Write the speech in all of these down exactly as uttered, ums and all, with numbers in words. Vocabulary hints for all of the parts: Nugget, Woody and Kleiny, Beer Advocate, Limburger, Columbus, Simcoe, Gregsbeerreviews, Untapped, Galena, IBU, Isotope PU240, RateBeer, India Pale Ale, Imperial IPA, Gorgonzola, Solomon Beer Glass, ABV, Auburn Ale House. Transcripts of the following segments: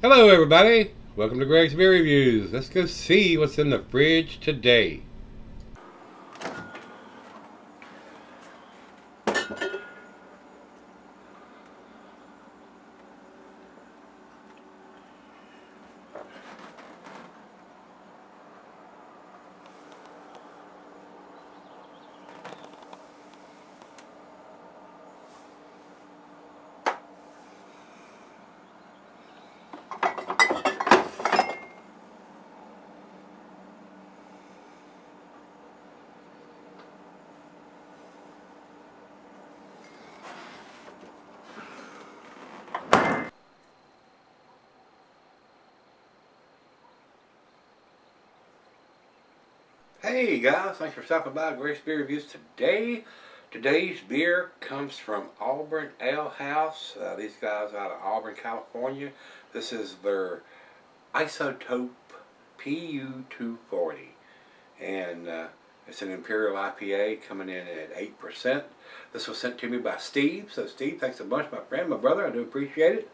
Hello everybody, welcome to Greg's Beer Reviews. Let's go see what's in the fridge today. Hey guys, thanks for stopping by Greg's Beer Reviews today. Today's beer comes from Auburn Ale House. Uh, these guys out of Auburn, California. This is their Isotope P U two forty. And uh, it's an Imperial I P A coming in at eight percent. This was sent to me by Steve. So Steve, thanks a bunch, my friend, my brother. I do appreciate it.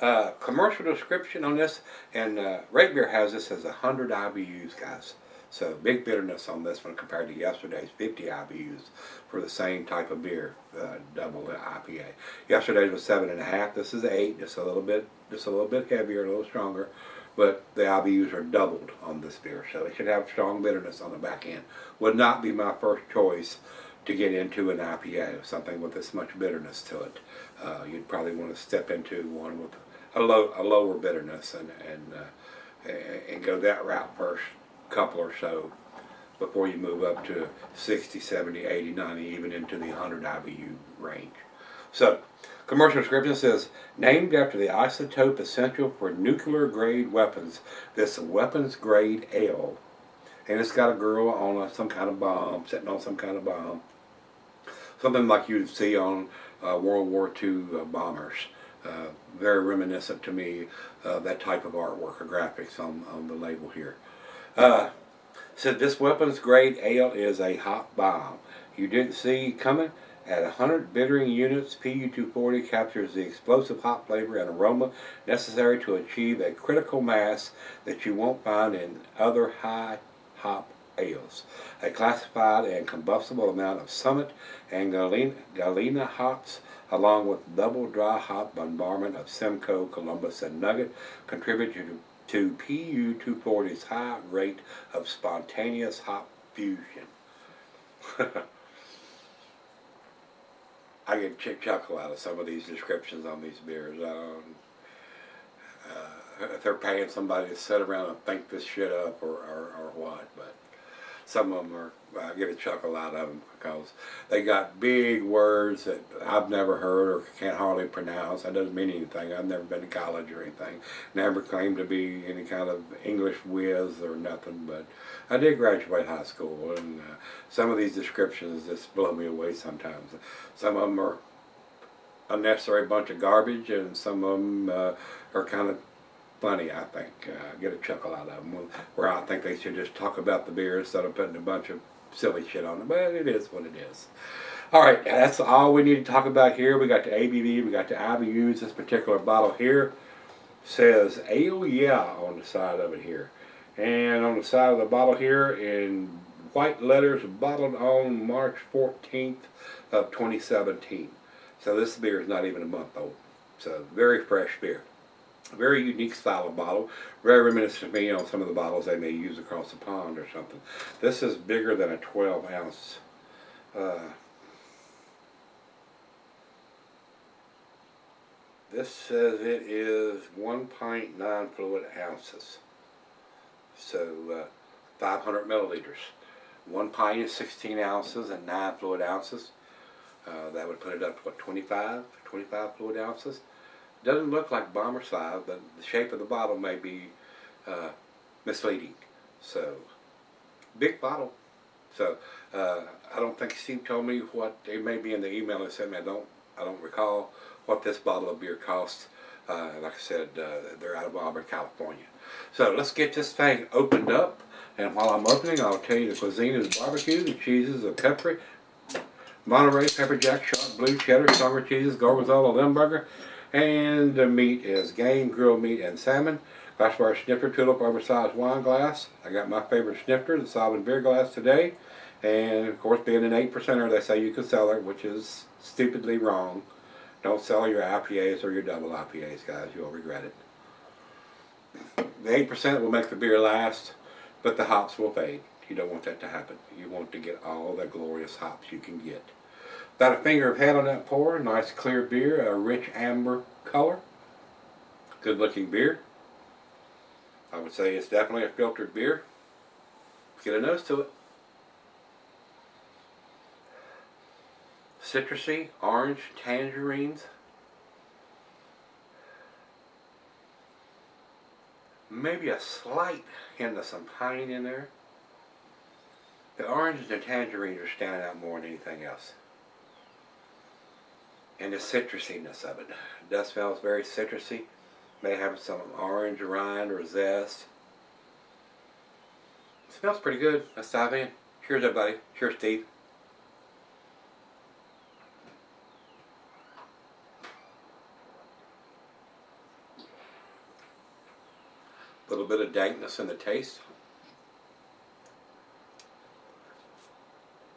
Uh, commercial description on this. And uh, RateBeer has this as one hundred I B Us, guys. So big bitterness on this one compared to yesterday's fifty I B Us for the same type of beer, uh, double I P A. Yesterday's was seven and a half. This is eight, just a little bit, just a little bit heavier, a little stronger. But the I B Us are doubled on this beer, so it should have strong bitterness on the back end. Would not be my first choice to get into an I P A, something with this much bitterness to it. Uh, you'd probably want to step into one with a low, a lower bitterness and and uh, and go that route first. Couple or so before you move up to sixty, seventy, eighty, ninety, even into the one hundred I B U range. So, commercial description says, named after the isotope essential for nuclear grade weapons, this weapons grade ale. And it's got a girl on a, some kind of bomb, sitting on some kind of bomb. Something like you'd see on uh, World War Two uh, bombers. Uh, very reminiscent to me of uh, that type of artwork or graphics on, on the label here. Uh, so this weapons grade ale is a hot bomb you didn't see coming. At one hundred bittering units, P U two forty captures the explosive hot flavor and aroma necessary to achieve a critical mass that you won't find in other high hop ales. A classified and combustible amount of Summit and Galena, Galena hops, along with double dry hop bombardment of Simcoe, Columbus, and Nugget, contribute to to P U two forty's high rate of spontaneous hop fusion. I get a chuckle out of some of these descriptions on these beers. Um, uh, if they're paying somebody to sit around and think this shit up or, or, or what, but some of them are, I get a chuckle out of them because they got big words that I've never heard or can't hardly pronounce. That doesn't mean anything. I've never been to college or anything. Never claimed to be any kind of English whiz or nothing, but I did graduate high school, and uh, some of these descriptions just blow me away sometimes. Some of them are unnecessary bunch of garbage, and some of them uh, are kind of funny, I think. Uh, get a chuckle out of them, where I think they should just talk about the beer instead of putting a bunch of silly shit on it, but it is what it is. Alright, that's all we need to talk about here. We got the A B V, we got the I B Us. This particular bottle here says Ale Yeah on the side of it here. And on the side of the bottle here in white letters, bottled on March fourteenth of twenty seventeen. So this beer is not even a month old. It's a very fresh beer. Very unique style of bottle, very reminiscent to me on some of the bottles they may use across the pond or something. This is bigger than a twelve ounce. Uh, this says it is one pint nine fluid ounces, so uh, five hundred milliliters. One pint is sixteen ounces and nine fluid ounces. Uh, that would put it up to what, twenty-five, twenty-five fluid ounces. Doesn't look like bomber size, but the shape of the bottle may be uh, misleading. So, big bottle. So, uh, I don't think Steve told me what, it may be in the email that sent me, I don't, I don't recall what this bottle of beer costs. Uh, like I said, uh, they're out of Auburn, California. So, let's get this thing opened up, and while I'm opening, I'll tell you the cuisine is barbecue, the cheeses are peppery, Monterey, pepper jack, sharp, blue cheddar, stronger cheeses, gorgonzola, Limburger, And the meat is game, grilled meat, and salmon. That's where our snifter tulip oversized wine glass. I got my favorite snifter, the Solomon Beer Glass, today. And of course, being an eight percenter, they say you can sell it, which is stupidly wrong. Don't sell your I P As or your double I P As, guys. You'll regret it. The eight percent will make the beer last, but the hops will fade. You don't want that to happen. You want to get all the glorious hops you can get. About a finger of head on that pour. Nice clear beer, a rich amber color. Good looking beer. I would say it's definitely a filtered beer. Get a nose to it. Citrusy, orange, tangerines. Maybe a slight hint of some pine in there. The orange and the tangerines are standing out more than anything else. And the citrusiness of it. That smells very citrusy. May have some orange rind or zest. It smells pretty good. Let's dive in. Cheers, everybody. Cheers, Steve. A little bit of dankness in the taste.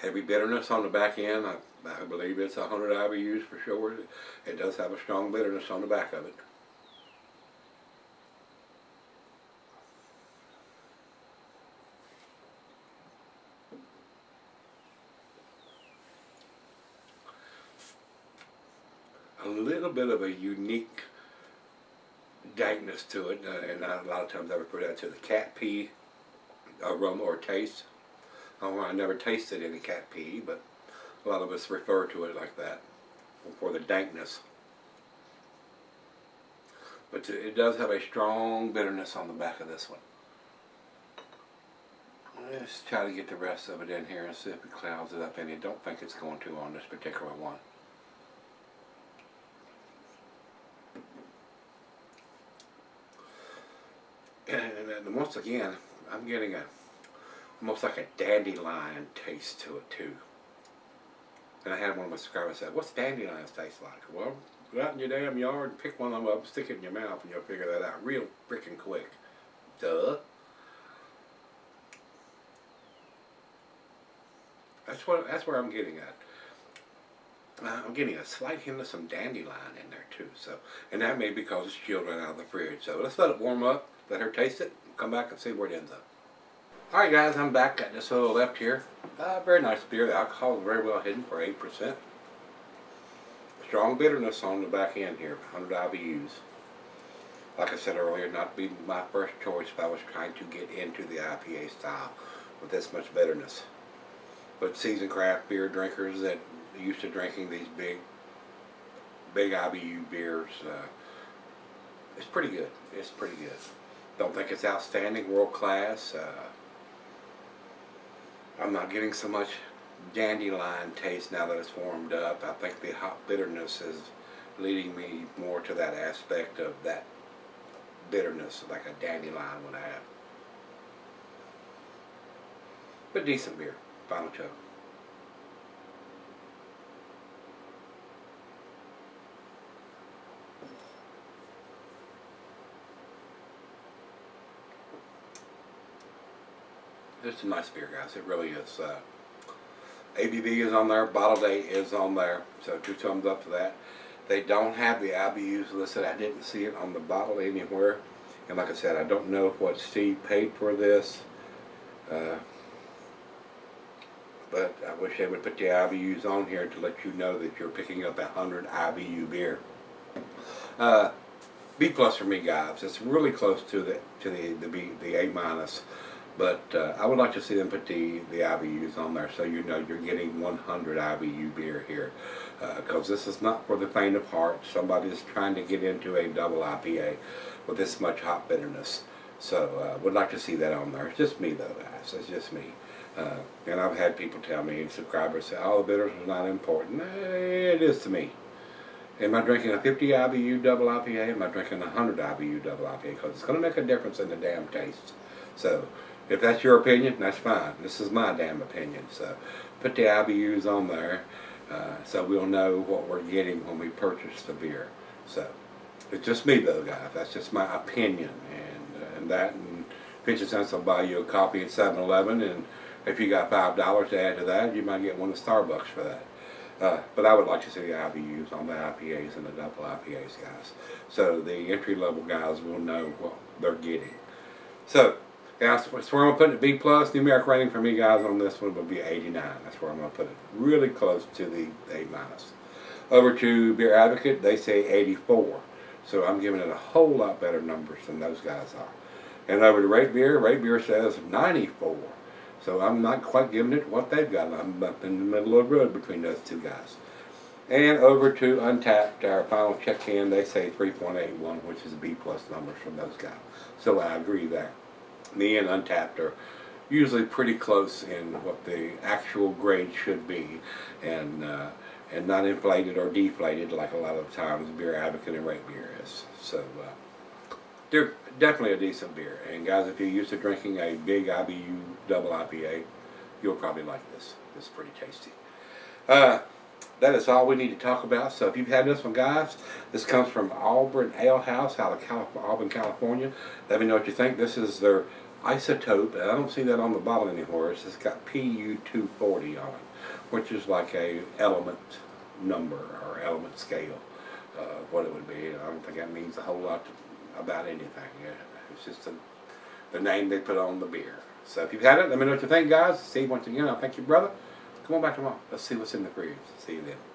Heavy bitterness on the back end. I, I believe it's one hundred I B Us for sure. It does have a strong bitterness on the back of it. A little bit of a unique dankness to it, uh, and I, a lot of times I refer that to the cat pee aroma or taste. Oh, I never tasted any cat pee, but a lot of us refer to it like that for the dankness. But it does have a strong bitterness on the back of this one. Let's try to get the rest of it in here and see if it clouds it up any. I don't think it's going to on this particular one. And once again, I'm getting a almost like a dandelion taste to it too. And I had one of my subscribers say, "What's dandelions taste like?" Well, go out in your damn yard and pick one of them up, stick it in your mouth, and you'll figure that out real freaking quick. Duh. That's what. That's where I'm getting at. Uh, I'm getting a slight hint of some dandelion in there too. So, and that may be because it's chilled right out of the fridge. So let's let it warm up. Let her taste it. And come back and see where it ends up. Alright guys, I'm back. Got this little left here. Uh, very nice beer. The alcohol is very well hidden for eight percent. Strong bitterness on the back end here. one hundred I B Us. Like I said earlier, not be my first choice if I was trying to get into the I P A style with this much bitterness. But seasoned craft beer drinkers that are used to drinking these big, big I B U beers, uh, it's pretty good. It's pretty good. Don't think it's outstanding, world class. Uh, I'm not getting so much dandelion taste now that it's warmed up. I think the hop bitterness is leading me more to that aspect of that bitterness like a dandelion would have. But decent beer, final chug. It's a nice beer, guys. It really is. Uh, A B V is on there. Bottle date is on there. So two thumbs up for that. They don't have the I B Us listed. I didn't see it on the bottle anywhere. And like I said, I don't know what Steve paid for this. Uh, but I wish they would put the I B Us on here to let you know that you're picking up a one hundred I B U beer. Uh, B plus for me, guys. It's really close to the to the the, B, the A minus. But uh, I would like to see them put the, the I B Us on there so you know you're getting one hundred I B U beer here. Because uh, this is not for the faint of heart. Somebody is trying to get into a double I P A with this much hop bitterness. So I uh, would like to see that on there. It's just me though, guys. It's just me. Uh, and I've had people tell me, and subscribers say, oh, the bitters are not important. It is to me. Am I drinking a fifty I B U double I P A? Am I drinking a one hundred I B U double I P A? Because it's going to make a difference in the damn taste. So, if that's your opinion, that's fine. This is my damn opinion. So, put the I B Us on there uh, so we'll know what we're getting when we purchase the beer. So. it's just me though, guys. That's just my opinion, and uh, and that and fifty cents will buy you a copy at seven eleven, and if you got five dollars to add to that, you might get one at Starbucks for that. Uh, but I would like to see the I B Us on the I P As and the double I P As, guys, so the entry level guys will know what they're getting. So guys, that's where I'm going to put it, B plus. Numeric rating for me, guys, on this one would be eighty-nine. That's where I'm going to put it, really close to the A minus. Over to Beer Advocate, they say eighty-four, so I'm giving it a whole lot better numbers than those guys are. And over to RateBeer, RateBeer says ninety-four. So I'm not quite giving it what they've got. I'm up in the middle of the road between those two guys. And over to Untapped, our final check-in, they say three point eight one, which is B-plus numbers from those guys. So I agree there. Me and Untapped are usually pretty close in what the actual grade should be, and uh, and not inflated or deflated like a lot of times Beer Advocate and RateBeer is. So uh, they're definitely a decent beer. And guys, if you're used to drinking a big I B U double I P A, you'll probably like this. It's pretty tasty. Uh, that is all we need to talk about. So if you've had this one, guys, this comes from Auburn Ale House out of Calif Auburn, California. Let me know what you think. This is their Isotope. I don't see that on the bottle anywhere. It's just got P U two forty on it, which is like a element number or element scale, uh, what it would be. I don't think that means a whole lot to, about anything. It's just a, the name they put on the beer. So if you've had it, let me know what you think, guys. Steve, once again, I thank you, brother. Come on back tomorrow. Let's see what's in the fridge. See you then.